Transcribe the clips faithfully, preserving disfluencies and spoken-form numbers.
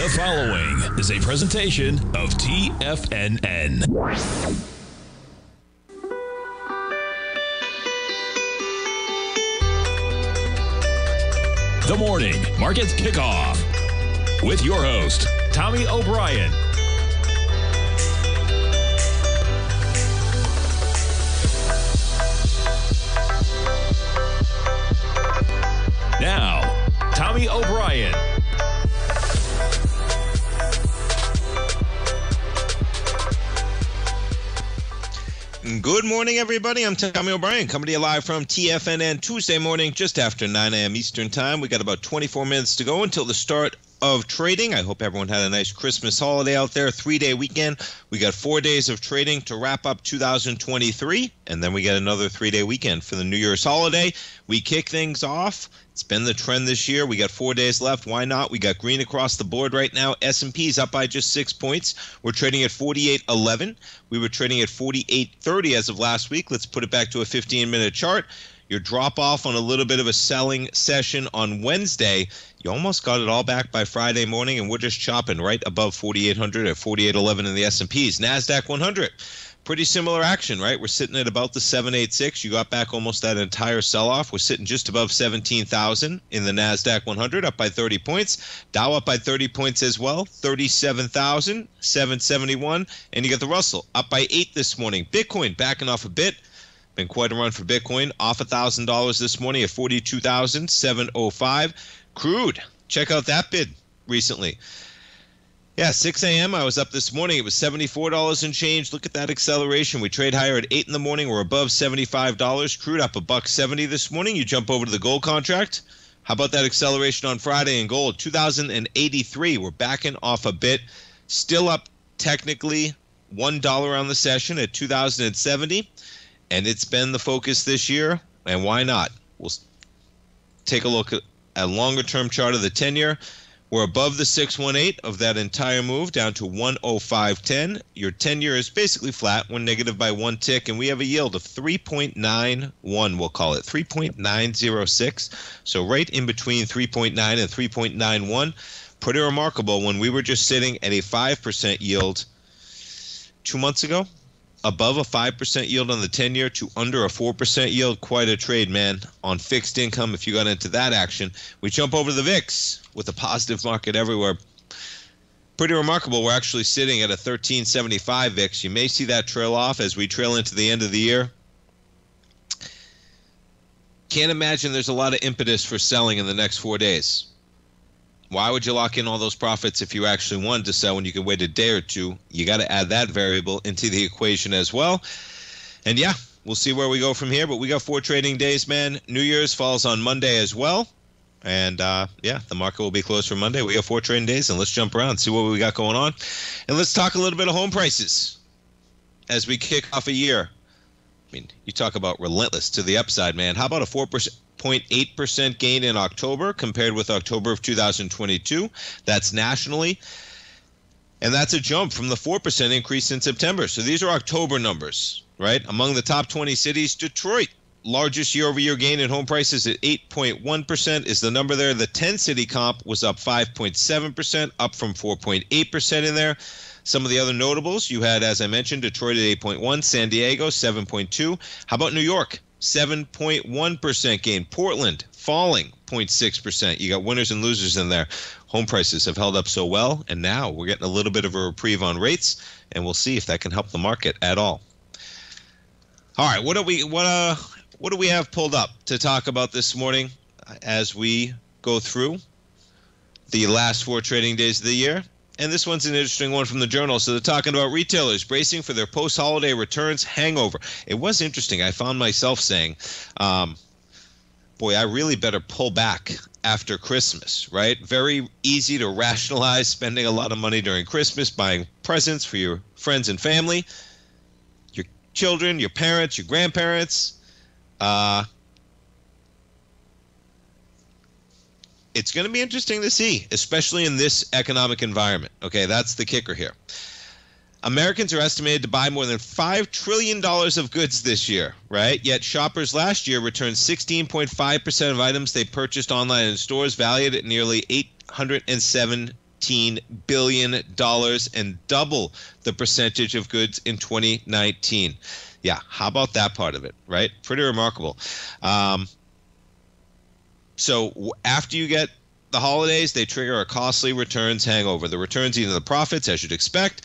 The following is a presentation of T F N N. The Morning Market Kickoff with your host, Tommy O'Brien. Now, Tommy O'Brien. Good morning, everybody. I'm Tommy O'Brien, coming to you live from T F N N Tuesday morning, just after nine a m Eastern Time. We got about twenty-four minutes to go until the start of trading. I hope everyone had a nice Christmas holiday out there, three-day weekend. We got four days of trading to wrap up two thousand twenty-three, and then we get another three-day weekend for the New Year's holiday. We kick things off. It's been the trend this year. We got four days left. Why not? We got green across the board right now. S and P's up by just six points. We're trading at forty-eight eleven. We were trading at forty-eight thirty as of last week. Let's put it back to a fifteen-minute chart. Your drop-off on a little bit of a selling session on Wednesday. You almost got it all back by Friday morning, and we're just chopping right above forty-eight hundred at forty-eight eleven in the S and P's. Nasdaq one hundred, pretty similar action, right? We're sitting at about the seven eighty-six. You got back almost that entire sell-off. We're sitting just above seventeen thousand in the Nasdaq one hundred, up by thirty points. Dow up by thirty points as well, thirty-seven thousand seven hundred seventy-one. And you got the Russell up by eight this morning. Bitcoin backing off a bit. Been quite a run for Bitcoin, off one thousand dollars this morning at forty-two thousand seven hundred five. Crude, check out that bid recently. Yeah, six a m I was up this morning. It was seventy-four dollars and change. Look at that acceleration. We trade higher at eight in the morning. We're above seventy-five dollars. Crude up a buck seventy this morning. You jump over to the gold contract. How about that acceleration on Friday in gold? two thousand eighty-three. We're backing off a bit. Still up technically one dollar on the session at two thousand seventy. And it's been the focus this year, and why not? We'll take a look at a longer-term chart of the ten-year. We're above the six eighteen of that entire move, down to one oh five ten. Your ten-year is basically flat, one negative by one tick, and we have a yield of three point nine one, we'll call it, three point nine oh six. So right in between three point nine and three point nine one. Pretty remarkable when we were just sitting at a five percent yield two months ago. Above a five percent yield on the ten-year to under a four percent yield. Quite a trade, man, on fixed income if you got into that action. We jump over to the V I X with a positive market everywhere. Pretty remarkable. We're actually sitting at a thirteen seventy-five V I X. You may see that trail off as we trail into the end of the year. Can't imagine there's a lot of impetus for selling in the next four days. Why would you lock in all those profits if you actually wanted to sell when you could wait a day or two? You got to add that variable into the equation as well. And, yeah, we'll see where we go from here. But we got four trading days, man. New Year's falls on Monday as well. And, uh, yeah, the market will be closed for Monday. We got four trading days, and let's jump around, see what we got going on. And let's talk a little bit of home prices as we kick off a year. I mean, you talk about relentless to the upside, man. How about a four percent? zero point eight percent gain in October compared with October of two thousand twenty-two. That's nationally. And that's a jump from the four percent increase in September. So these are October numbers, right? Among the top twenty cities, Detroit, largest year-over-year gain in home prices at eight point one percent is the number there. The ten-city comp was up five point seven percent, up from four point eight percent in there. Some of the other notables you had, as I mentioned, Detroit at eight point one, San Diego seven point two. How about New York? seven point one percent gain. Portland falling zero point six percent. You got winners and losers in there. Home prices have held up so well, and now we're getting a little bit of a reprieve on rates, and we'll see if that can help the market at all. All right, what do we what uh what do we have pulled up to talk about this morning as we go through the last four trading days of the year? And this one's an interesting one from the Journal. So they're talking about retailers bracing for their post-holiday returns hangover. It was interesting. I found myself saying, um, boy, I really better pull back after Christmas, right? Very easy to rationalize spending a lot of money during Christmas, buying presents for your friends and family, your children, your parents, your grandparents. Uh, It's going to be interesting to see, especially in this economic environment. Okay, that's the kicker here. Americans are estimated to buy more than five trillion dollars of goods this year, right? Yet shoppers last year returned sixteen point five percent of items they purchased online in stores, valued at nearly eight hundred seventeen nineteen billion dollars and double the percentage of goods in twenty nineteen. Yeah, how about that part of it, right? Pretty remarkable. Um, so after you get the holidays, they trigger a costly returns hangover. The returns eat into the profits, as you'd expect.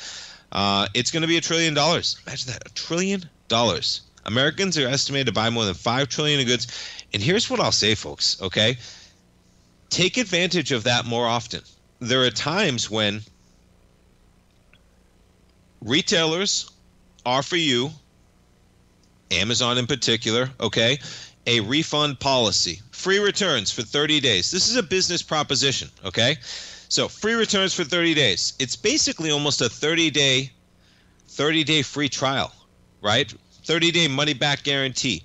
Uh, it's going to be a trillion dollars. Imagine that, a trillion dollars. Americans are estimated to buy more than five trillion dollars in goods. And here's what I'll say, folks, okay? Take advantage of that more often. There are times when retailers offer you, Amazon in particular, okay, a refund policy, free returns for thirty days. This is a business proposition, okay? So free returns for thirty days. It's basically almost a thirty-day free trial, right? thirty-day money-back guarantee.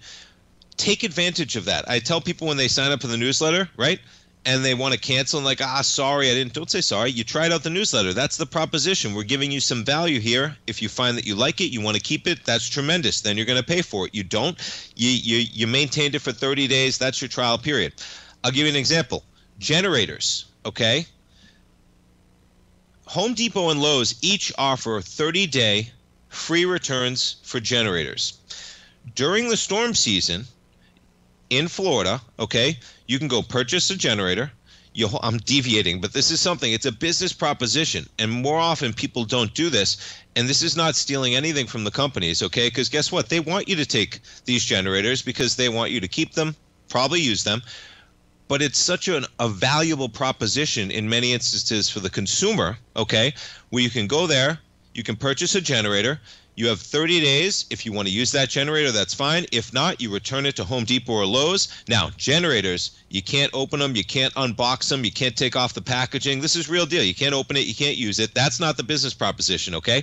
Take advantage of that. I tell people when they sign up for the newsletter, right, and they want to cancel and like, ah, sorry, I didn't. Don't say sorry. You tried out the newsletter. That's the proposition. We're giving you some value here. If you find that you like it, you want to keep it, that's tremendous. Then you're going to pay for it. You don't. You, you, you maintained it for thirty days. That's your trial period. I'll give you an example. Generators, okay? Home Depot and Lowe's each offer thirty-day free returns for generators. During the storm season in Florida, okay, you can go purchase a generator. You, I'm deviating, but this is something. It's a business proposition, and more often people don't do this, and this is not stealing anything from the companies, okay, because guess what? They want you to take these generators because they want you to keep them, probably use them, but it's such an, a valuable proposition in many instances for the consumer, okay, where you can go there, you can purchase a generator. You have thirty days. If you want to use that generator, that's fine. If not, you return it to Home Depot or Lowe's. Now, generators, you can't open them. You can't unbox them. You can't take off the packaging. This is real deal. You can't open it. You can't use it. That's not the business proposition, okay?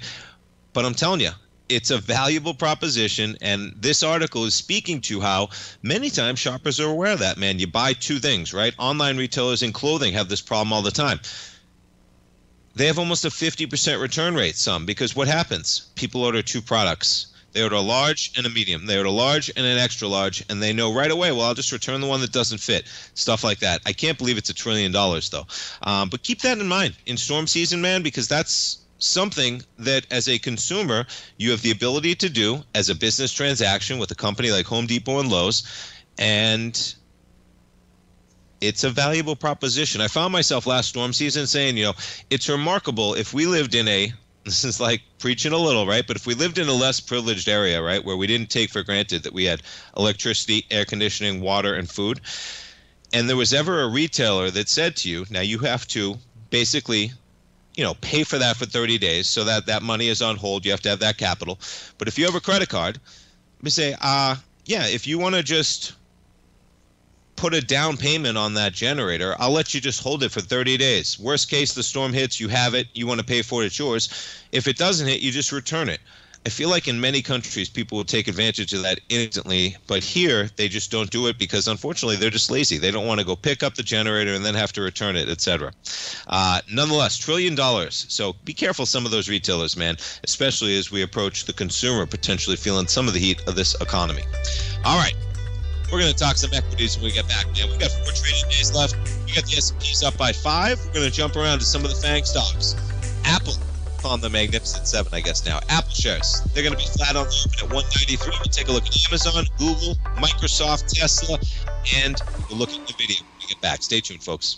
But I'm telling you, it's a valuable proposition, and this article is speaking to how many times shoppers are aware of that, man. You buy two things, right? Online retailers and clothing have this problem all the time. They have almost a fifty percent return rate, some, because what happens? People order two products. They order a large and a medium. They order a large and an extra large, and they know right away, well, I'll just return the one that doesn't fit, stuff like that. I can't believe it's a trillion dollars, though. Um, but keep that in mind in storm season, man, because that's something that as a consumer you have the ability to do as a business transaction with a company like Home Depot and Lowe's, and it's a valuable proposition. I found myself last storm season saying, you know, it's remarkable if we lived in a, this is like preaching a little, right? But if we lived in a less privileged area, right, where we didn't take for granted that we had electricity, air conditioning, water, and food, and there was ever a retailer that said to you, now you have to basically, you know, pay for that for thirty days so that that money is on hold. You have to have that capital. But if you have a credit card, let me say, uh, yeah, if you want to just put a down payment on that generator, I'll let you just hold it for thirty days. Worst case, the storm hits, you have it, you want to pay for it, it's yours. If it doesn't hit, you just return it. I feel like in many countries, people will take advantage of that instantly, but here, they just don't do it because, unfortunately, they're just lazy. They don't want to go pick up the generator and then have to return it, et cetera. Uh, nonetheless, trillion dollars. So be careful some of those retailers, man, especially as we approach the consumer potentially feeling some of the heat of this economy. All right. We're going to talk some equities when we get back, man. We've got four trading days left. We got the S and P's up by five. We're going to jump around to some of the FANG stocks. Apple on the magnificent seven, I guess now. Apple shares, they're going to be flat on the open at one ninety-three. We'll take a look at Amazon, Google, Microsoft, Tesla, and we'll look at NVIDIA when we get back. Stay tuned, folks.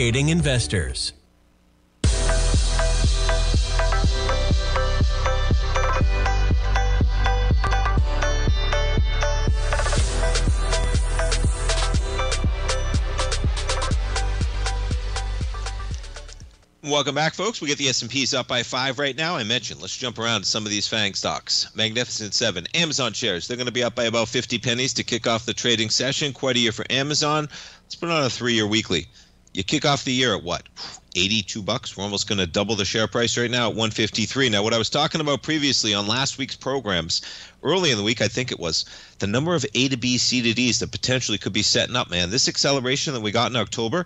investors. Welcome back, folks. We get the S and P's up by five right now. I mentioned, let's jump around to some of these FANG stocks. Magnificent Seven, Amazon shares. They're going to be up by about fifty pennies to kick off the trading session. Quite a year for Amazon. Let's put on a three-year weekly. You kick off the year at what? eighty-two bucks. We're almost going to double the share price right now at one fifty-three. Now, what I was talking about previously on last week's programs, early in the week, I think it was, the number of A to B, C to Ds that potentially could be setting up, man. This acceleration that we got in October,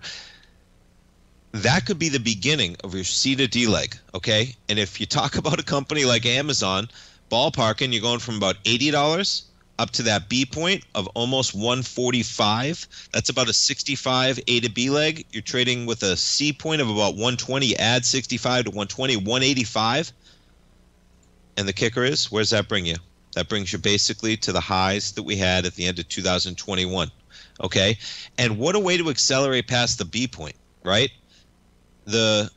that could be the beginning of your C to D leg, okay? And if you talk about a company like Amazon, ballparking, you're going from about eighty dollars up to that B point of almost one forty-five. That's about a sixty-five A to B leg. You're trading with a C point of about one twenty. Add sixty-five to one twenty, one eighty-five. And the kicker is, where does that bring you? That brings you basically to the highs that we had at the end of two thousand twenty-one. Okay? And what a way to accelerate past the B point, right? The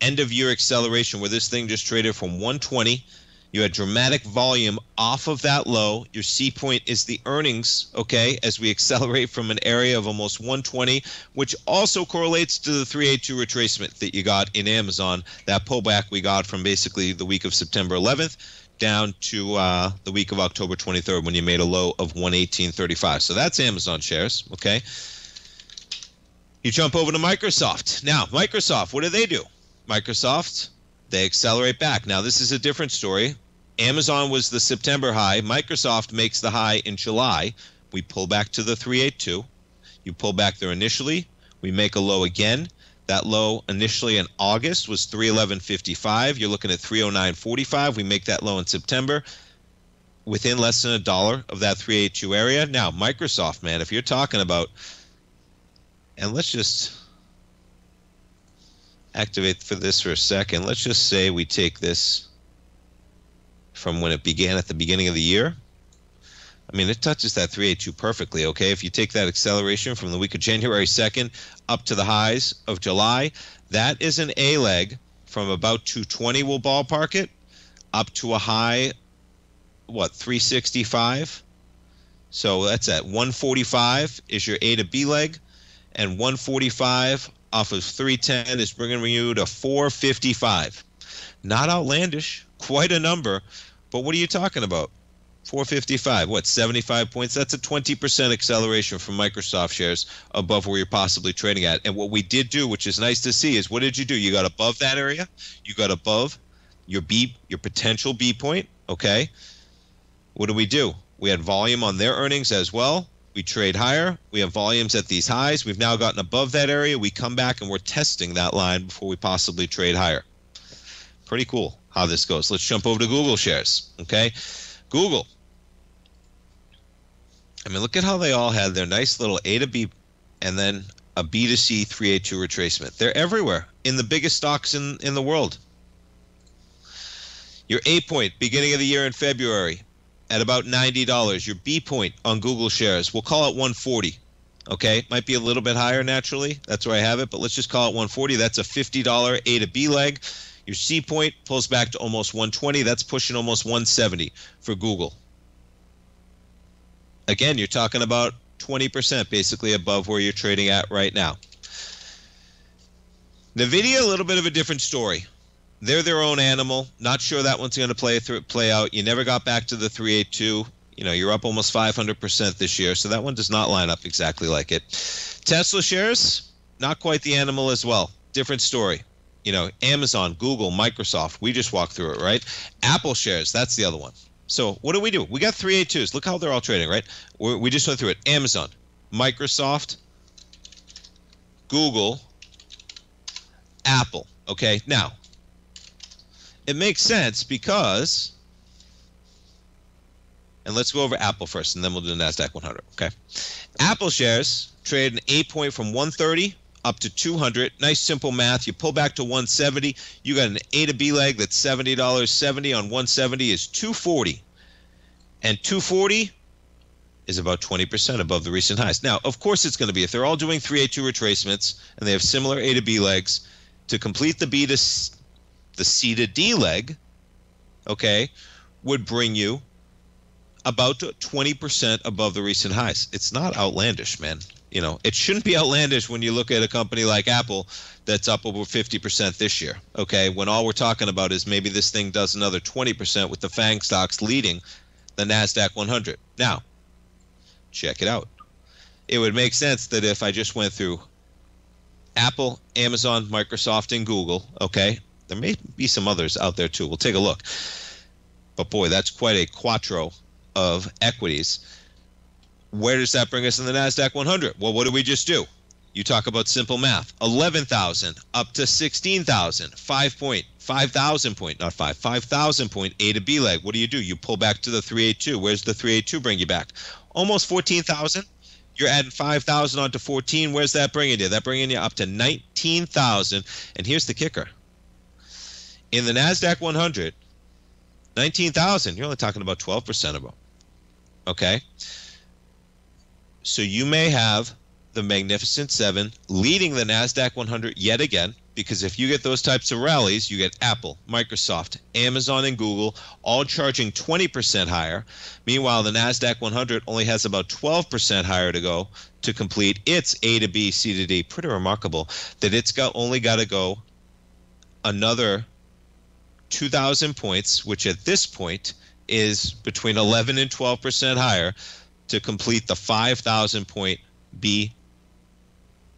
end of year acceleration where this thing just traded from one twenty. You had dramatic volume off of that low. Your C point is the earnings, okay, as we accelerate from an area of almost one twenty, which also correlates to the three eighty-two retracement that you got in Amazon, that pullback we got from basically the week of September eleventh down to uh, the week of October twenty-third when you made a low of one eighteen thirty-five. So that's Amazon shares, okay? You jump over to Microsoft. Now, Microsoft, what do they do? Microsoft, they accelerate back. Now, this is a different story. Amazon was the September high. Microsoft makes the high in July. We pull back to the three eighty-two. You pull back there initially. We make a low again. That low initially in August was three eleven fifty-five. You're looking at three oh nine forty-five. We make that low in September within less than a dollar of that three eighty-two area. Now, Microsoft, man, if you're talking about, and let's just activate for this for a second. Let's just say we take this from when it began at the beginning of the year. I mean, it touches that three eighty-two perfectly, okay? If you take that acceleration from the week of January second up to the highs of July, that is an A leg from about two twenty, we'll ballpark it, up to a high, what, three sixty-five? So that's at one forty-five is your A to B leg, and one forty-five off of three ten is bringing you to four fifty-five. Not outlandish, quite a number, but what are you talking about? four fifty-five, what, seventy-five points? That's a twenty percent acceleration from Microsoft shares above where you're possibly trading at. And what we did do, which is nice to see, is what did you do? You got above that area. You got above your B, your potential B point, okay? What do we do? We had volume on their earnings as well. We trade higher. We have volumes at these highs. We've now gotten above that area. We come back and we're testing that line before we possibly trade higher. Pretty cool how this goes. Let's jump over to Google shares, okay? Google. I mean, look at how they all had their nice little A to B and then a B to C three eighty-two retracement. They're everywhere in the biggest stocks in, in the world. Your A point, beginning of the year in February, at about ninety dollars. Your B point on Google shares, we'll call it one forty. Okay, might be a little bit higher naturally. That's where I have it, but let's just call it one forty. That's a fifty dollar A to B leg. Your C point pulls back to almost one twenty. That's pushing almost one seventy for Google. Again, you're talking about twenty percent basically above where you're trading at right now. NVIDIA, a little bit of a different story. They're their own animal. Not sure that one's going to play through, play out. You never got back to the three eighty-two. You know, you're up almost five hundred percent this year, so that one does not line up exactly like it. Tesla shares, not quite the animal as well. Different story. You know, Amazon, Google, Microsoft, we just walked through it, right? Apple shares, that's the other one. So what do we do? We got three eighty-twos. Look how they're all trading, right? We're, we just went through it. Amazon, Microsoft, Google, Apple, okay? Now, it makes sense because, and let's go over Apple first, and then we'll do the NASDAQ one hundred, okay? Apple shares trade an A point from one thirty up to two hundred. Nice simple math. You pull back to one seventy, you got an A to B leg that's seventy dollars. seventy on one seventy is two forty, and two forty is about twenty percent above the recent highs. Now, of course it's going to be, if they're all doing three eighty-two retracements and they have similar A to B legs, to complete the B to C, the C to D leg, okay, would bring you about twenty percent above the recent highs. It's not outlandish, man. You know, it shouldn't be outlandish when you look at a company like Apple that's up over fifty percent this year, okay, when all we're talking about is maybe this thing does another twenty percent with the FANG stocks leading the NASDAQ one hundred. Now, check it out. It would make sense that if I just went through Apple, Amazon, Microsoft, and Google, okay, there may be some others out there too. We'll take a look. But boy, that's quite a quattro of equities. Where does that bring us in the NASDAQ one hundred? Well, what do we just do? You talk about simple math. eleven thousand up to sixteen thousand. five point, five thousand point, not five, five thousand point A to B leg. What do you do? You pull back to the three eighty-two. Where's the three eighty-two bring you back? Almost fourteen thousand. You're adding five thousand onto fourteen. Where's that bringing you? That bringing you up to nineteen thousand. And here's the kicker. In the NASDAQ one hundred, nineteen thousand, you're only talking about twelve percent of them. Okay? So you may have the Magnificent Seven leading the NASDAQ one hundred yet again, because if you get those types of rallies, you get Apple, Microsoft, Amazon, and Google all charging twenty percent higher. Meanwhile, the NASDAQ one hundred only has about twelve percent higher to go to complete its A to B, C to D. Pretty remarkable that it's got only got to go another two thousand points, which at this point is between eleven and twelve percent higher, to complete the five thousand point B,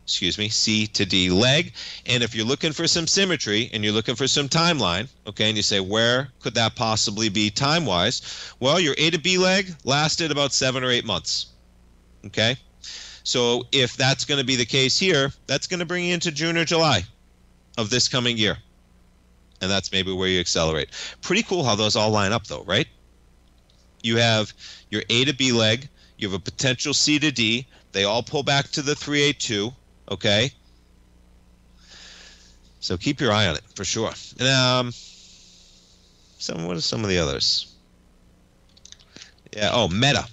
excuse me, C to D leg. And if you're looking for some symmetry and you're looking for some timeline, okay, and you say, where could that possibly be time-wise? Well, your A to B leg lasted about seven or eight months, okay? So if that's going to be the case here, that's going to bring you into June or July of this coming year. And that's maybe where you accelerate. Pretty cool how those all line up, though, right? You have your A to B leg. You have a potential C to D. They all pull back to the three eighty-two, okay? So keep your eye on it for sure. And um, some, what are some of the others? Yeah, oh, Meta.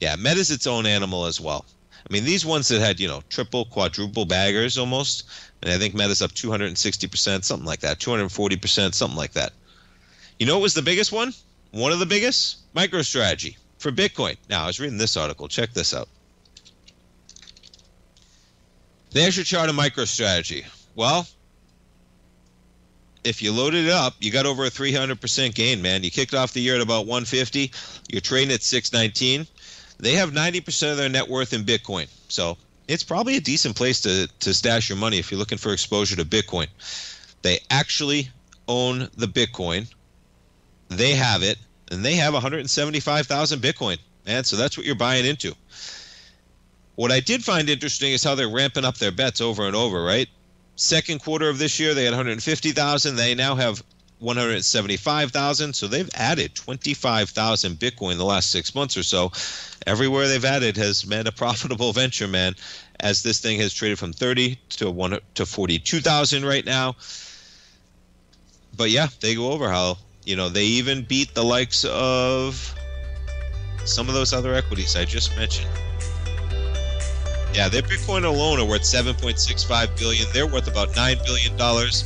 Yeah, Meta's its own animal as well. I mean, these ones that had, you know, triple, quadruple baggers almost, and I think Meta's up two hundred sixty percent, something like that, two hundred forty percent, something like that. You know what was the biggest one? One of the biggest? MicroStrategy. For Bitcoin. Now, I was reading this article. Check this out. There's your chart of MicroStrategy. Well, if you loaded it up, you got over a three hundred percent gain, man. You kicked off the year at about one fifty. You're trading at six nineteen. They have ninety percent of their net worth in Bitcoin. So it's probably a decent place to, to stash your money if you're looking for exposure to Bitcoin. They actually own the Bitcoin. They have it, and they have one hundred seventy-five thousand Bitcoin, man. So that's what you're buying into. What I did find interesting is how they're ramping up their bets over and over, right? Second quarter of this year, they had one hundred fifty thousand. They now have one hundred seventy-five thousand. So they've added twenty-five thousand Bitcoin in the last six months or so. Everywhere they've added has been a profitable venture, man, as this thing has traded from thirty to forty-two thousand right now. But, yeah, they go over how, you know, they even beat the likes of some of those other equities I just mentioned. Yeah, their Bitcoin alone are worth seven point six five billion dollars. They're worth about nine billion dollars.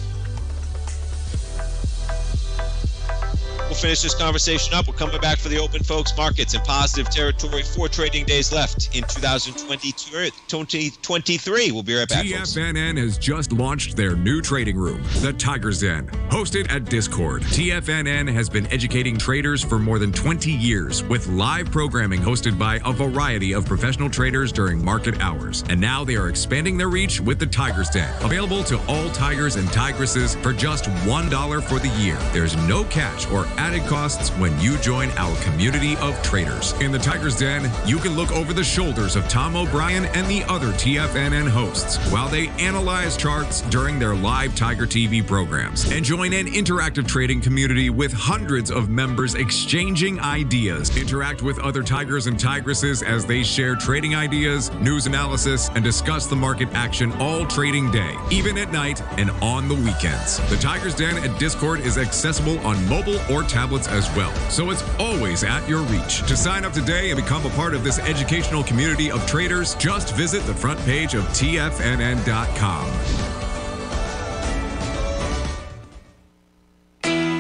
We'll finish this conversation up. We're coming back for the open, folks. Markets in positive territory. Four trading days left in two thousand twenty-three. We'll be right back, folks. T F N N has just launched their new trading room, the Tiger's Den, hosted at Discord. T F N N has been educating traders for more than twenty years with live programming hosted by a variety of professional traders during market hours. And now they are expanding their reach with the Tiger's Den, available to all tigers and tigresses for just one dollar for the year. There's no catch or added costs when you join our community of traders. In the Tiger's Den, you can look over the shoulders of Tom O'Brien and the other T F N N hosts while they analyze charts during their live Tiger T V programs and join an interactive trading community with hundreds of members exchanging ideas. Interact with other tigers and tigresses as they share trading ideas, news analysis, and discuss the market action all trading day, even at night and on the weekends. The Tiger's Den at Discord is accessible on mobile or tablets as well, so it's always at your reach. To sign up today and become a part of this educational community of traders, just visit the front page of T F N N dot com.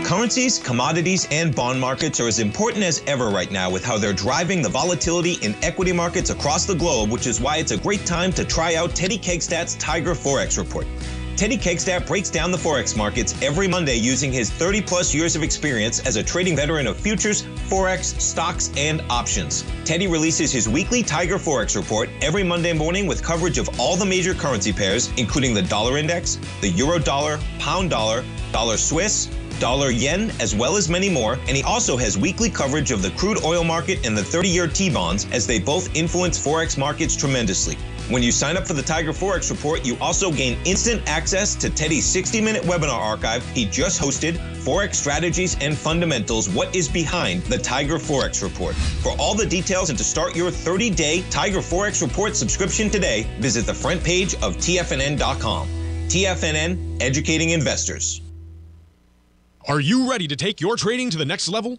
Currencies, commodities, and bond markets are as important as ever right now with how they're driving the volatility in equity markets across the globe, which is why it's a great time to try out Teddy Kegstat's Tiger Forex Report. Teddy Kegstat breaks down the forex markets every Monday using his thirty plus years of experience as a trading veteran of futures, forex, stocks, and options. Teddy releases his weekly Tiger Forex Report every Monday morning with coverage of all the major currency pairs, including the dollar index, the euro dollar, pound dollar, dollar Swiss, dollar yen, as well as many more, and he also has weekly coverage of the crude oil market and the thirty-year T-bonds, as they both influence forex markets tremendously. When you sign up for the Tiger Forex Report, you also gain instant access to Teddy's sixty-minute webinar archive he just hosted, Forex Strategies and Fundamentals, What is Behind the Tiger Forex Report. For all the details and to start your thirty-day Tiger Forex Report subscription today, visit the front page of T F N N dot com. T F N N, educating investors. Are you ready to take your trading to the next level?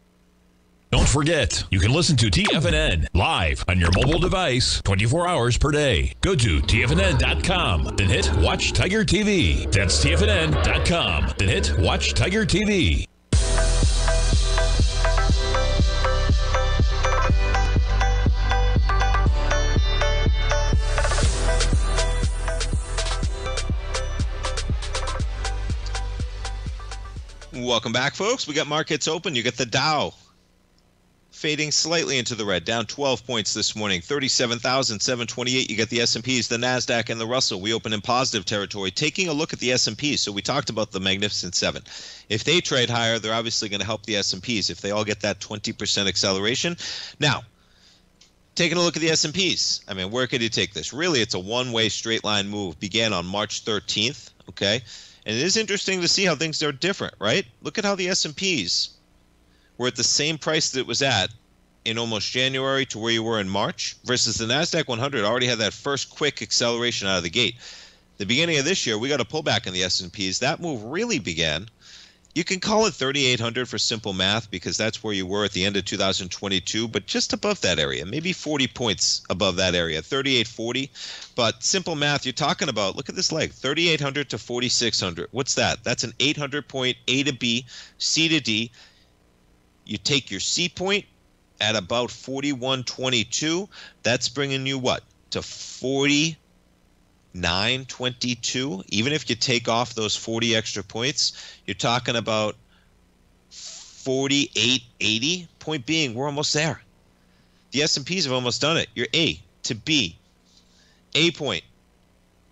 Don't forget, you can listen to T F N N live on your mobile device twenty-four hours per day. Go to T F N N dot com, then hit Watch Tiger T V. That's T F N N dot com, then hit Watch Tiger T V. Welcome back, folks. We got markets open. You got the Dow fading slightly into the red, down twelve points this morning, thirty-seven thousand seven hundred twenty-eight. You got the S and P's, the Nasdaq, and the Russell. We open in positive territory. Taking a look at the S and P, so we talked about the Magnificent Seven. If they trade higher, they're obviously going to help the S and P's if they all get that twenty percent acceleration. Now, taking a look at the S and P's, I mean, where could you take this? Really, it's a one-way straight line move. Began on March thirteenth, okay? And it is interesting to see how things are different, right? Look at how the S and P's were at the same price that it was at in almost January to where you were in March, versus the Nasdaq one hundred already had that first quick acceleration out of the gate. The beginning of this year, we got a pullback in the S and P's. That move really began. You can call it thirty-eight hundred for simple math because that's where you were at the end of two thousand twenty-two, but just above that area, maybe forty points above that area, thirty-eight forty. But simple math, you're talking about, look at this leg, thirty-eight hundred to forty-six hundred. What's that? That's an eight hundred point A to B, C to D. You take your C point at about forty-one twenty-two. That's bringing you what? To forty-nine twenty-two. Even if you take off those forty extra points, you're talking about forty-eight eighty. Point being, we're almost there. The S and P's have almost done it. Your A to B. A point,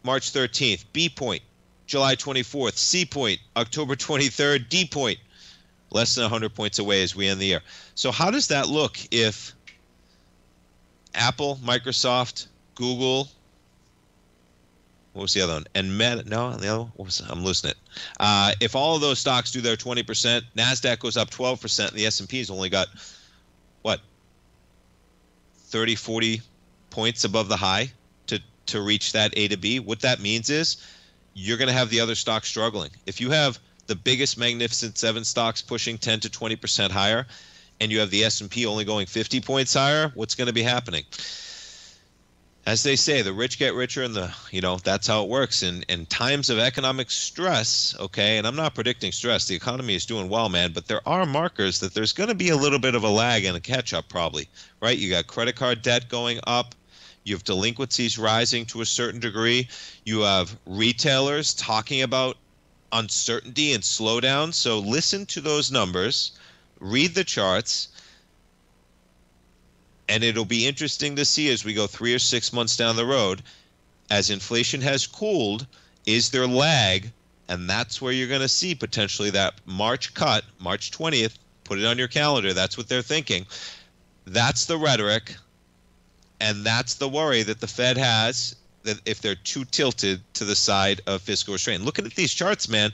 March thirteenth. B point, July twenty-fourth. C point, October twenty-third. D point, less than one hundred points away as we end the year. So how does that look if Apple, Microsoft, Google, what was the other one? And Meta, no, the other one, what was, I'm losing it. Uh, if all of those stocks do their twenty percent, NASDAQ goes up twelve percent, and the S and P's only got, what, thirty, forty points above the high to, to reach that A to B. What that means is you're going to have the other stocks struggling. If you have the biggest Magnificent Seven stocks pushing ten to twenty percent higher, and you have the S and P only going fifty points higher, what's going to be happening? As they say, the rich get richer, and the, you know, that's how it works. And in times of economic stress, okay, and I'm not predicting stress. The economy is doing well, man, but there are markers that there's going to be a little bit of a lag and a catch-up probably, right? You got credit card debt going up. You have delinquencies rising to a certain degree. You have retailers talking about uncertainty and slowdown. So listen to those numbers, read the charts, and it'll be interesting to see as we go three or six months down the road, as inflation has cooled, is there lag? And that's where you're going to see potentially that March cut, March twentieth, put it on your calendar. That's what they're thinking. That's the rhetoric, and that's the worry that the Fed has, that if they're too tilted to the side of fiscal restraint. Looking at these charts, man,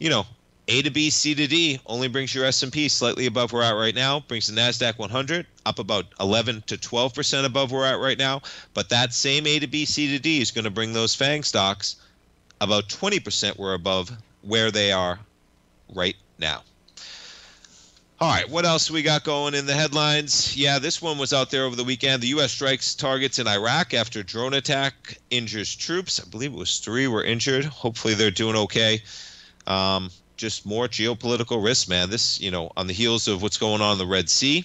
you know, A to B, C to D only brings your S and P slightly above where we're at right now, brings the NASDAQ one hundred up about eleven to twelve percent above where we're at right now. But that same A to B, C to D is going to bring those FANG stocks about twenty percent were above where they are right now. All right, what else we got going in the headlines? Yeah, this one was out there over the weekend. The U S strikes targets in Iraq after drone attack injures troops. I believe it was three were injured. Hopefully they're doing okay. Um, just more geopolitical risk, man. This, you know, on the heels of what's going on in the Red Sea.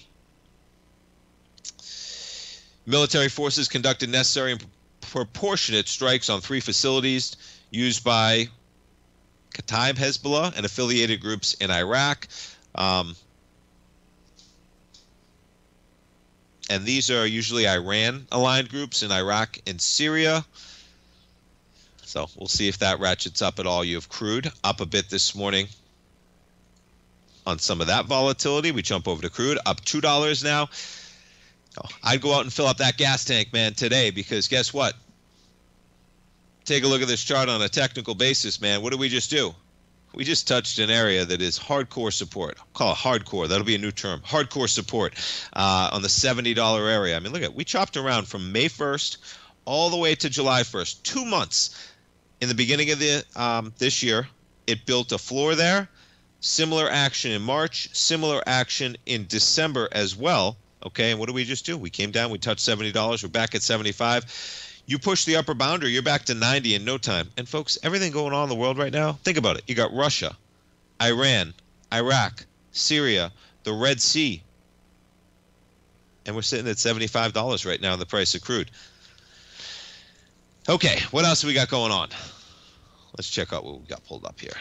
Military forces conducted necessary and proportionate strikes on three facilities used by Kataib Hezbollah and affiliated groups in Iraq. Um, And these are usually Iran-aligned groups in Iraq and Syria. So we'll see if that ratchets up at all. You have crude up a bit this morning on some of that volatility. We jump over to crude, up two dollars now. Oh, I'd go out and fill up that gas tank, man, today, because guess what? Take a look at this chart on a technical basis, man. What did we just do? We just touched an area that is hardcore support. I'll call it hardcore. That'll be a new term. Hardcore support uh, on the seventy dollar area. I mean, look at it. We chopped around from May first all the way to July first. Two months in the beginning of the um, this year, it built a floor there. Similar action in March. Similar action in December as well. Okay, and what did we just do? We came down. We touched seventy dollars. We're back at seventy-five. You push the upper boundary, you're back to ninety in no time. And, folks, everything going on in the world right now, think about it. You got Russia, Iran, Iraq, Syria, the Red Sea. And we're sitting at seventy-five dollars right now in the price of crude. Okay, what else have we got going on? Let's check out what we got pulled up here.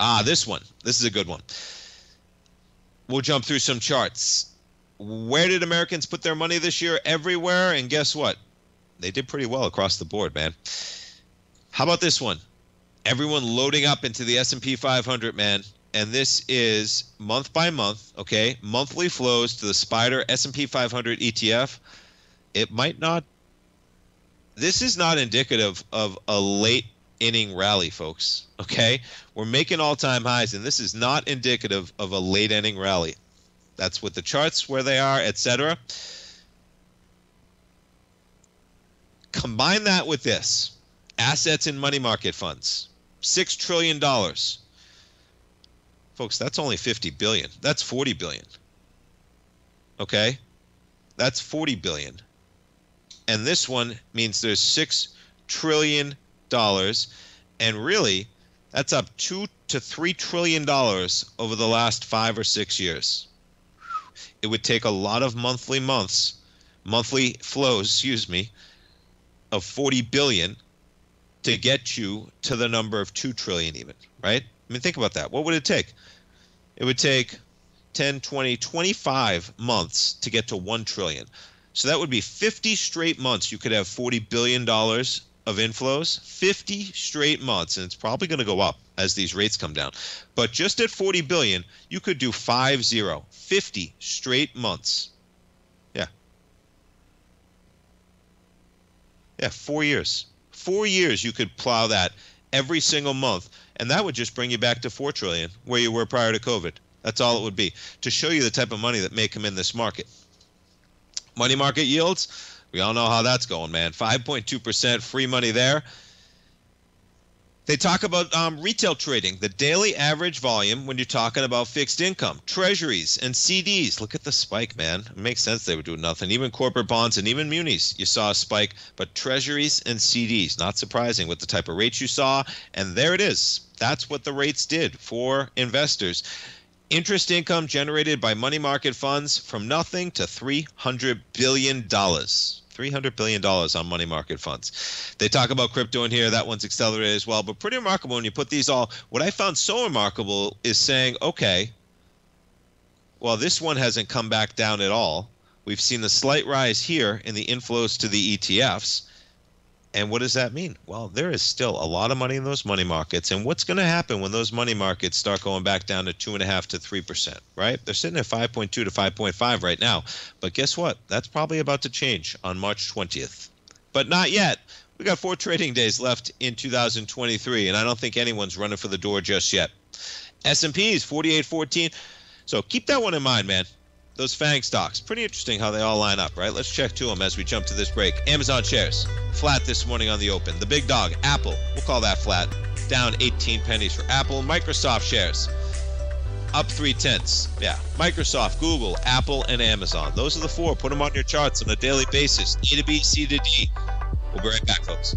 Ah, this one. This is a good one. We'll jump through some charts. Where did Americans put their money this year? Everywhere. And guess what? They did pretty well across the board, man. How about this one? Everyone loading up into the S and P five hundred, man. And this is month by month, okay? Monthly flows to the Spider S and P five hundred E T F. It might not. This is not indicative of a late inning rally, folks, okay? We're making all-time highs, and this is not indicative of a late inning rally. That's with the charts where they are, et cetera. Combine that with this. Assets in money market funds, six trillion dollars. Folks, that's only fifty billion dollars. That's forty billion dollars, okay? That's forty billion dollars. And this one means there's six trillion dollars. And really, that's up two to three trillion dollars over the last five or six years. It would take a lot of monthly months, monthly flows, excuse me, of forty billion dollars to get you to the number of two trillion dollars even, right? I mean, think about that. What would it take? It would take ten, twenty, twenty-five months to get to one trillion dollars. So that would be fifty straight months. You could have forty billion dollars of inflows, fifty straight months, and it's probably going to go up as these rates come down. But just at forty billion dollars, you could do five zero, fifty straight months. Yeah. Yeah, four years. Four years you could plow that every single month, and that would just bring you back to four trillion dollars where you were prior to COVID. That's all it would be to show you the type of money that may come in this market. Money market yields, we all know how that's going, man. five point two percent free money there. They talk about um, retail trading, the daily average volume when you're talking about fixed income, treasuries and C Ds. Look at the spike, man. It makes sense they would do nothing. Even corporate bonds and even munis, you saw a spike. But treasuries and C Ds, not surprising with the type of rates you saw. And there it is. That's what the rates did for investors. Interest income generated by money market funds from nothing to three hundred billion dollars. three hundred billion dollars on money market funds. They talk about crypto in here. That one's accelerated as well. But pretty remarkable when you put these all. What I found so remarkable is saying, okay, well, this one hasn't come back down at all. We've seen the slight rise here in the inflows to the E T Fs. And what does that mean? Well, there is still a lot of money in those money markets. And what's going to happen when those money markets start going back down to two point five to three percent, right? They're sitting at five point two to five point five right now. But guess what? That's probably about to change on March twentieth. But not yet. We got four trading days left in two thousand twenty-three, and I don't think anyone's running for the door just yet. S and P's forty-eight fourteen. So keep that one in mind, man. Those FANG stocks, pretty interesting how they all line up, right? Let's check to them as we jump to this break. Amazon shares, flat this morning on the open. The big dog, Apple, we'll call that flat, down eighteen pennies for Apple. Microsoft shares, up three tenths. Yeah, Microsoft, Google, Apple, and Amazon. Those are the four. Put them on your charts on a daily basis. A to B, C to D. We'll be right back, folks.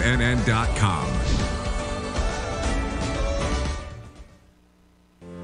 N N.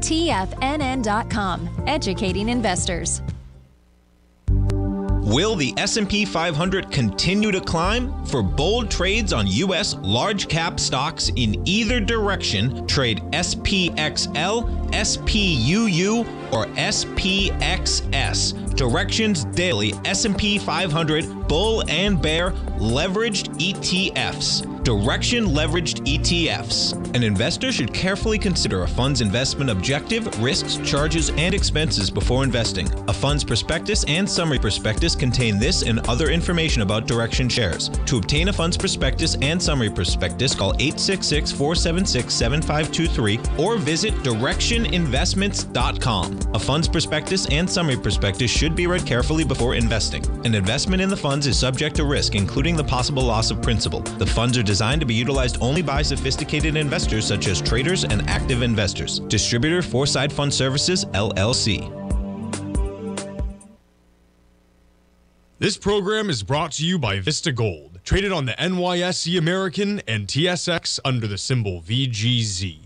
T F N N dot com, educating investors. Will the S and P five hundred continue to climb? For bold trades on U S large cap stocks in either direction, trade S P X L, S P U U, or S P X S. Directions Daily S and P five hundred Bull and Bear Leveraged E T Fs. Direction Leveraged E T Fs. An investor should carefully consider a fund's investment objective, risks, charges, and expenses before investing. A fund's prospectus and summary prospectus contain this and other information about Direction shares. To obtain a fund's prospectus and summary prospectus, call eight six six, four seven six, seven five two three or visit direction investments dot com. A fund's prospectus and summary prospectus should be read carefully before investing. An investment in the funds is subject to risk, including the possible loss of principal. The funds are designed to be utilized only by sophisticated investors such as traders and active investors. Distributor Foreside Fund Services, L L C. This program is brought to you by Vista Gold, traded on the N Y S E American and T S X under the symbol V G Z.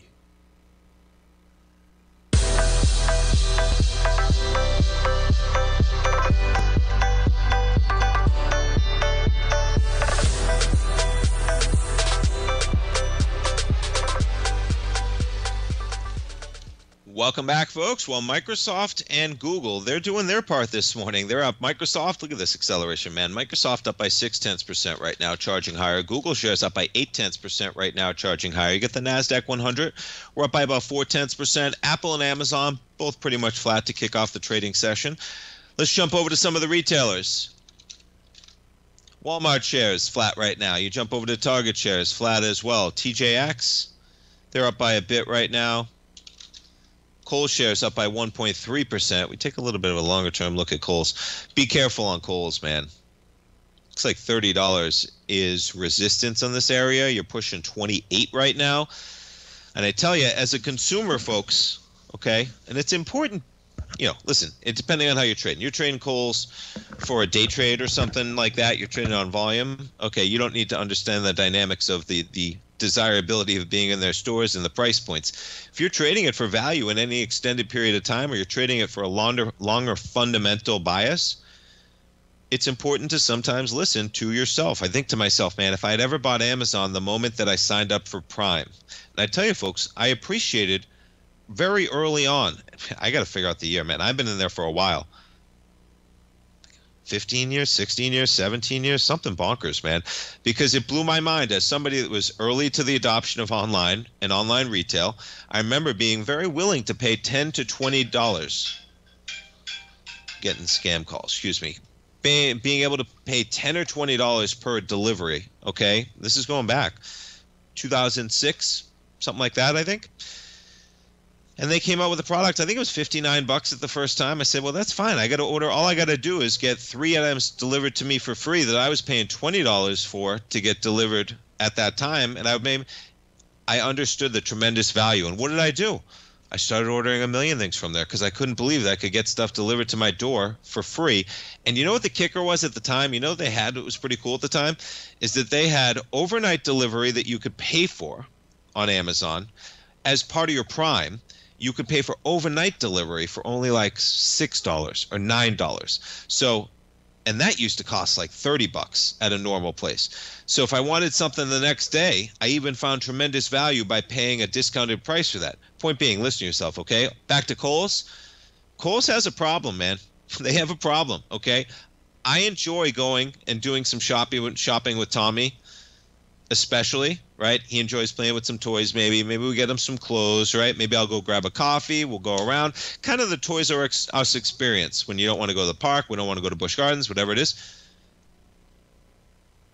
Welcome back, folks. Well, Microsoft and Google, they're doing their part this morning. They're up. Microsoft, look at this acceleration, man. Microsoft up by six tenths percent right now, charging higher. Google shares up by eight tenths percent right now, charging higher. You get the Nasdaq one hundred. We're up by about four tenths percent. Apple and Amazon, both pretty much flat to kick off the trading session. Let's jump over to some of the retailers. Walmart shares flat right now. You jump over to Target shares, flat as well. T J X, they're up by a bit right now. Kohl's shares up by one point three percent. We take a little bit of a longer-term look at Kohl's. Be careful on Kohl's, man. Looks like thirty dollars is resistance on this area. You're pushing twenty-eight right now. And I tell you, as a consumer, folks, okay, and it's important, you know, listen, it, depending on how you're trading. You're trading Kohl's for a day trade or something like that. You're trading on volume. Okay, you don't need to understand the dynamics of the the desirability of being in their stores and the price points. If you're trading it for value in any extended period of time, or you're trading it for a longer, longer fundamental bias, it's important to sometimes listen to yourself. I think to myself, man, if I had ever bought Amazon the moment that I signed up for Prime, and I tell you folks, I appreciated very early on. I got to figure out the year, man. I've been in there for a while. fifteen years, sixteen years, seventeen years, something bonkers, man, because it blew my mind as somebody that was early to the adoption of online and online retail. I remember being very willing to pay ten to twenty dollars, getting scam calls, excuse me, Be being able to pay ten or twenty dollars per delivery, okay? This is going back, two thousand six, something like that, I think. And they came out with a product, I think it was fifty-nine bucks at the first time. I said, well, that's fine. I got to order. All I got to do is get three items delivered to me for free that I was paying twenty dollars for to get delivered at that time. And I made, I understood the tremendous value. And what did I do? I started ordering a million things from there because I couldn't believe that I could get stuff delivered to my door for free. And you know what the kicker was at the time? You know they had, it was pretty cool at the time, is that they had overnight delivery that you could pay for on Amazon as part of your Prime. You could pay for overnight delivery for only like six dollars or nine dollars. So, and that used to cost like thirty bucks at a normal place. So if I wanted something the next day, I even found tremendous value by paying a discounted price for that. Point being, listen to yourself, okay? Back to Kohl's. Kohl's has a problem, man. They have a problem, okay? I enjoy going and doing some shopping, shopping with Tommy, especially, right? He enjoys playing with some toys, maybe. Maybe we get him some clothes, right? Maybe I'll go grab a coffee. We'll go around. Kind of the Toys R Us experience when you don't want to go to the park, we don't want to go to Busch Gardens, whatever it is.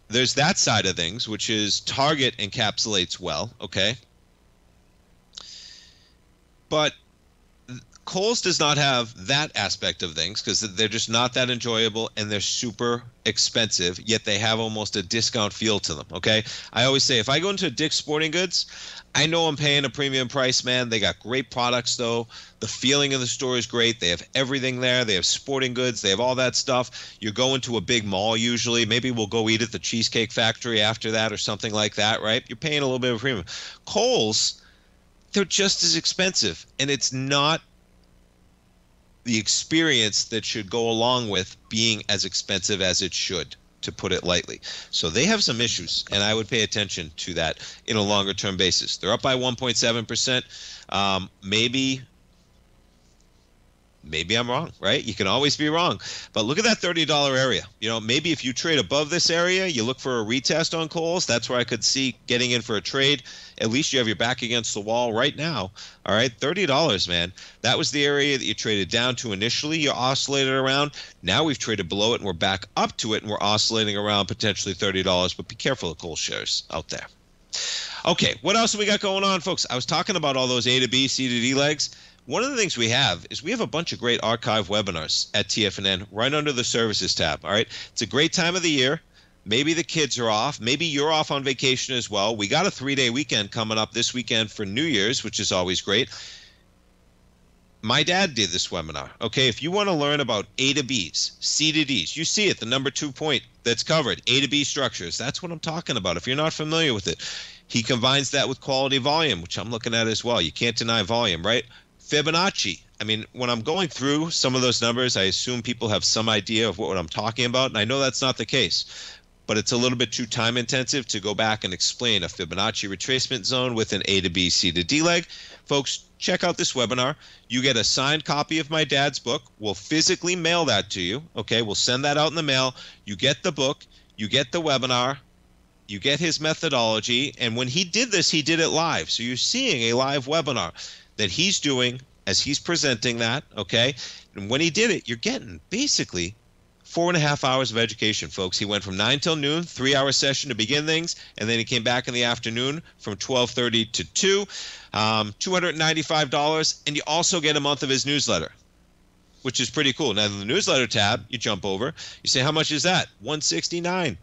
There's that side of things, which is Target encapsulates well, okay? But Kohl's does not have that aspect of things because they're just not that enjoyable and they're super expensive, yet they have almost a discount feel to them, okay? I always say if I go into Dick's Sporting Goods, I know I'm paying a premium price, man. They got great products, though. The feeling of the store is great. They have everything there. They have sporting goods. They have all that stuff. You're going to a big mall usually. Maybe we'll go eat at the Cheesecake Factory after that or something like that, right? You're paying a little bit of a premium. Kohl's, they're just as expensive, and it's not the experience that should go along with being as expensive as it should, to put it lightly. So they have some issues, and I would pay attention to that in a longer-term basis. They're up by one point seven percent. Um, maybe, maybe I'm wrong, right? You can always be wrong. But look at that thirty dollar area. You know, maybe if you trade above this area, you look for a retest on Kohl's. That's where I could see getting in for a trade. At least you have your back against the wall right now. All right, thirty dollars, man. That was the area that you traded down to initially. You oscillated around. Now we've traded below it, and we're back up to it, and we're oscillating around potentially thirty dollars. But be careful of Kohl's shares out there. Okay, what else have we got going on, folks? I was talking about all those A to B, C to D legs. One of the things we have is we have a bunch of great archive webinars at T F N N right under the services tab. All right, it's a great time of the year. Maybe the kids are off. Maybe you're off on vacation as well. We got a three-day weekend coming up this weekend for New Year's, which is always great. My dad did this webinar. Okay, if you want to learn about A to B's, C to D's, you see it, the number two point that's covered, A to B structures. That's what I'm talking about. If you're not familiar with it, he combines that with quality volume, which I'm looking at as well. You can't deny volume, right? Fibonacci. I mean, when I'm going through some of those numbers, I assume people have some idea of what I'm talking about, and I know that's not the case. But it's a little bit too time intensive to go back and explain a Fibonacci retracement zone with an A to B, C to D leg. Folks, check out this webinar. You get a signed copy of my dad's book. We'll physically mail that to you. Okay, we'll send that out in the mail. You get the book, you get the webinar, you get his methodology. And when he did this, he did it live. So you're seeing a live webinar that he's doing as he's presenting that. Okay, and when he did it, you're getting basically four and a half hours of education, folks. He went from nine till noon, three-hour session to begin things, and then he came back in the afternoon from twelve thirty to two, um, two hundred ninety-five dollars, and you also get a month of his newsletter, which is pretty cool. Now, in the newsletter tab, you jump over. You say, how much is that? one hundred sixty-nine dollars,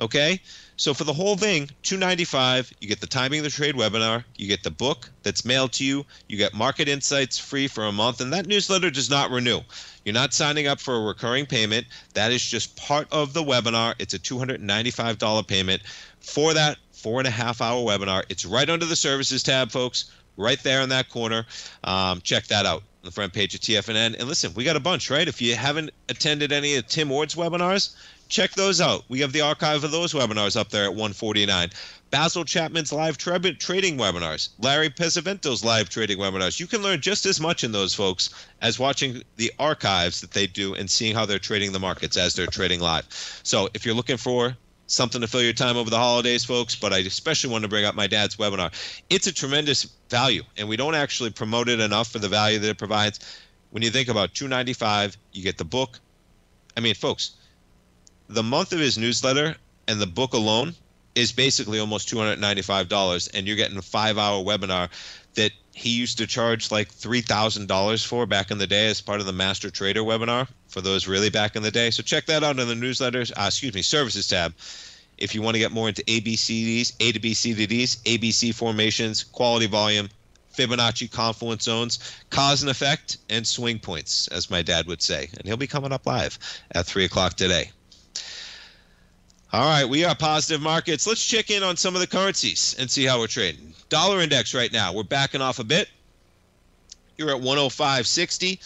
okay? So for the whole thing, two hundred ninety-five dollars, you get the Timing of the Trade webinar, you get the book that's mailed to you, you get Market Insights free for a month, and that newsletter does not renew. You're not signing up for a recurring payment. That is just part of the webinar. It's a two hundred ninety-five dollar payment for that four and a half hour webinar. It's right under the services tab, folks, right there in that corner. Um, check that out on the front page of T F N N. And listen, we got a bunch, right? If you haven't attended any of Tim Ord's webinars, check those out. We have the archive of those webinars up there at one forty-nine. Basil Chapman's live tra trading webinars, Larry Pesavent's live trading webinars. You can learn just as much in those, folks, as watching the archives that they do and seeing how they're trading the markets as they're trading live. So if you're looking for something to fill your time over the holidays, folks, but I especially want to bring up my dad's webinar. It's a tremendous value, and we don't actually promote it enough for the value that it provides. When you think about two hundred ninety-five dollars, you get the book. I mean, folks, the month of his newsletter and the book alone is basically almost two hundred ninety-five dollars, and you're getting a five-hour webinar that he used to charge like three thousand dollars for back in the day as part of the Master Trader webinar for those really back in the day. So check that out in the newsletters, uh, excuse me, services tab. If you want to get more into A B C Ds, A to B, C to Ds, A B C formations, quality volume, Fibonacci confluence zones, cause and effect, and swing points, as my dad would say. And he'll be coming up live at three o'clock today. All right, we are positive markets. Let's check in on some of the currencies and see how we're trading. Dollar index right now, we're backing off a bit. You're at one oh five sixty.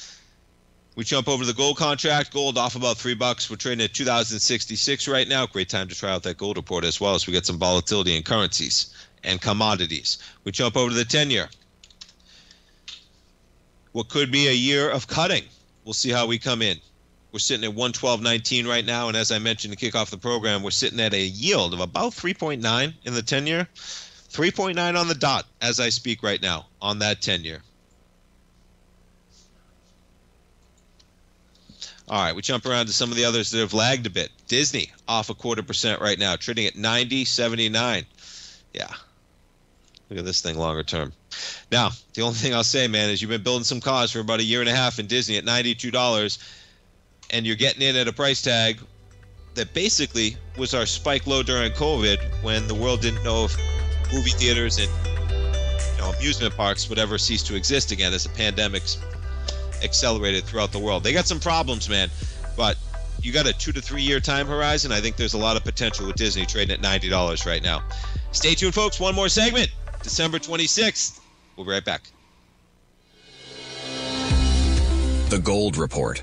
We jump over to the gold contract. Gold off about three bucks. We're trading at two thousand sixty-six right now. Great time to try out that gold report as well as we get some volatility in currencies and commodities. We jump over to the ten-year. What could be a year of cutting. We'll see how we come in. We're sitting at one twelve nineteen right now, and as I mentioned to kick off the program, we're sitting at a yield of about three point nine in the ten-year, three point nine on the dot as I speak right now on that ten-year. All right, we jump around to some of the others that have lagged a bit. Disney off a quarter percent right now, trading at ninety seventy-nine. Yeah, look at this thing longer term. Now, the only thing I'll say, man, is you've been building some cars for about a year and a half in Disney at ninety-two dollars, and you're getting in at a price tag that basically was our spike low during COVID when the world didn't know if movie theaters and you know, amusement parks would ever cease to exist again as the pandemics accelerated throughout the world. They got some problems, man, but you got a two to three year time horizon. I think there's a lot of potential with Disney trading at ninety dollars right now. Stay tuned, folks. One more segment, December twenty-sixth. We'll be right back. The Gold Report.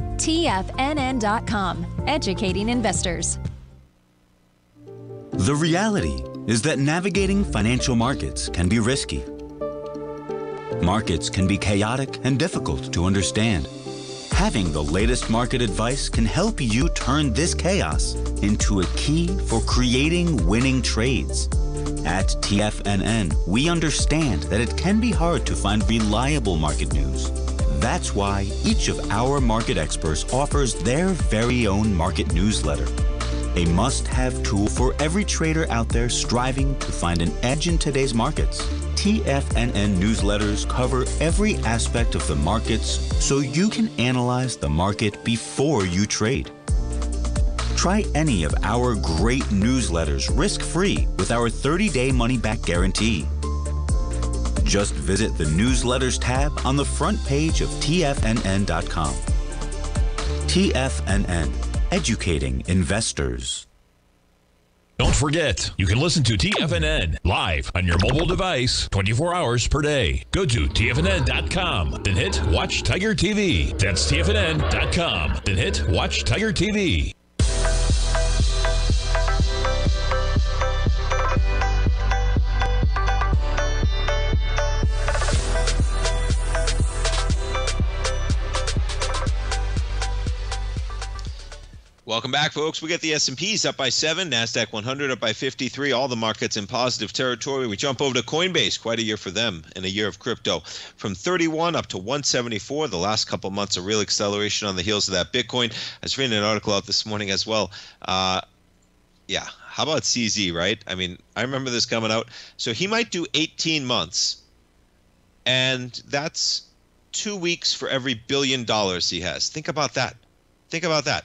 T F N N dot com, educating investors. The reality is that navigating financial markets can be risky. Markets can be chaotic and difficult to understand. Having the latest market advice can help you turn this chaos into a key for creating winning trades. At T F N N, we understand that it can be hard to find reliable market news. That's why each of our market experts offers their very own market newsletter, a must-have tool for every trader out there striving to find an edge in today's markets. T F N N newsletters cover every aspect of the markets so you can analyze the market before you trade. Try any of our great newsletters risk-free with our thirty-day money-back guarantee. Just visit the Newsletters tab on the front page of T F N N dot com. T F N N, educating investors. Don't forget, you can listen to T F N N live on your mobile device twenty-four hours per day. Go to T F N N dot com, then hit Watch Tiger T V. That's T F N N dot com, then hit Watch Tiger T V. Welcome back, folks. We got the S and P's up by seven, Nasdaq one hundred up by fifty-three, all the markets in positive territory. We jump over to Coinbase, quite a year for them and a year of crypto. From thirty-one up to one seventy-four, the last couple months a real acceleration on the heels of that Bitcoin. I was reading an article out this morning as well. Uh, yeah, how about C Z, right? I mean, I remember this coming out. So he might do eighteen months, and that's two weeks for every billion dollars he has. Think about that. Think about that.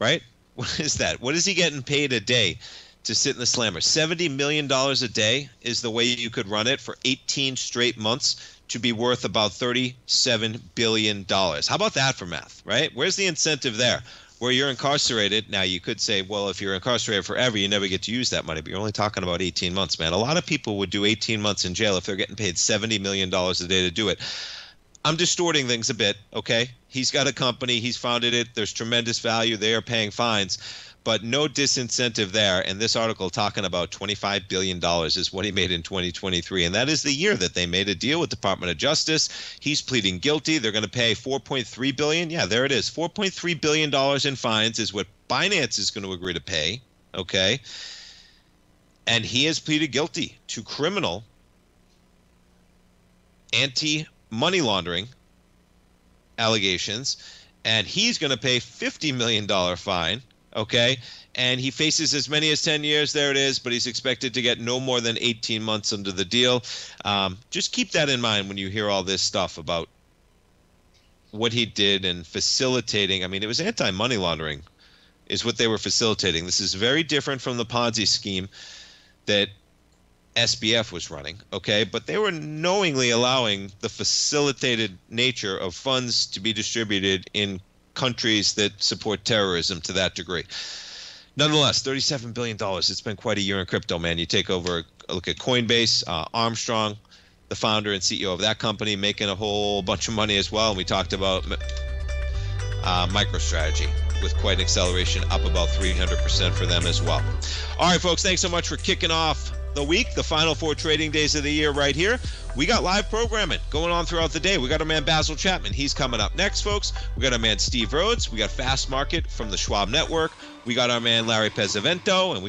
Right? What is that? What is he getting paid a day to sit in the slammer? seventy million dollars a day is the way you could run it for eighteen straight months to be worth about thirty-seven billion dollars. How about that for math, right? Where's the incentive there? Where you're incarcerated, now you could say, well, if you're incarcerated forever, you never get to use that money, but you're only talking about eighteen months, man. A lot of people would do eighteen months in jail if they're getting paid seventy million dollars a day to do it. I'm distorting things a bit, okay? He's got a company. He's founded it. There's tremendous value. They are paying fines. but no disincentive there. And this article talking about twenty-five billion dollars is what he made in twenty twenty-three. And that is the year that they made a deal with the Department of Justice. He's pleading guilty. They're going to pay four point three billion dollars. Yeah, there it is. four point three billion dollars in fines is what Binance is going to agree to pay. Okay. And he has pleaded guilty to criminal anti-money laundering allegations. And he's going to pay fifty million dollars fine. Okay. And he faces as many as ten years. There it is. But he's expected to get no more than eighteen months under the deal. Um, just keep that in mind when you hear all this stuff about what he did and facilitating. I mean, it was anti-money laundering is what they were facilitating. This is very different from the Ponzi scheme that S B F was running. Okay. But they were knowingly allowing the facilitated nature of funds to be distributed in countries that support terrorism to that degree. Nonetheless, thirty-seven billion dollars. It's been quite a year in crypto, man. You take over a look at Coinbase, uh, Armstrong, the founder and C E O of that company, making a whole bunch of money as well. And we talked about uh, MicroStrategy with quite an acceleration, up about three hundred percent for them as well. All right, folks, thanks so much for kicking off the week, the final four trading days of the year right here. We got live programming going on throughout the day. We got our man Basil Chapman. He's coming up next, folks. We got our man Steve Rhodes. We got Fast Market from the Schwab Network. We got our man Larry Pesavento. And we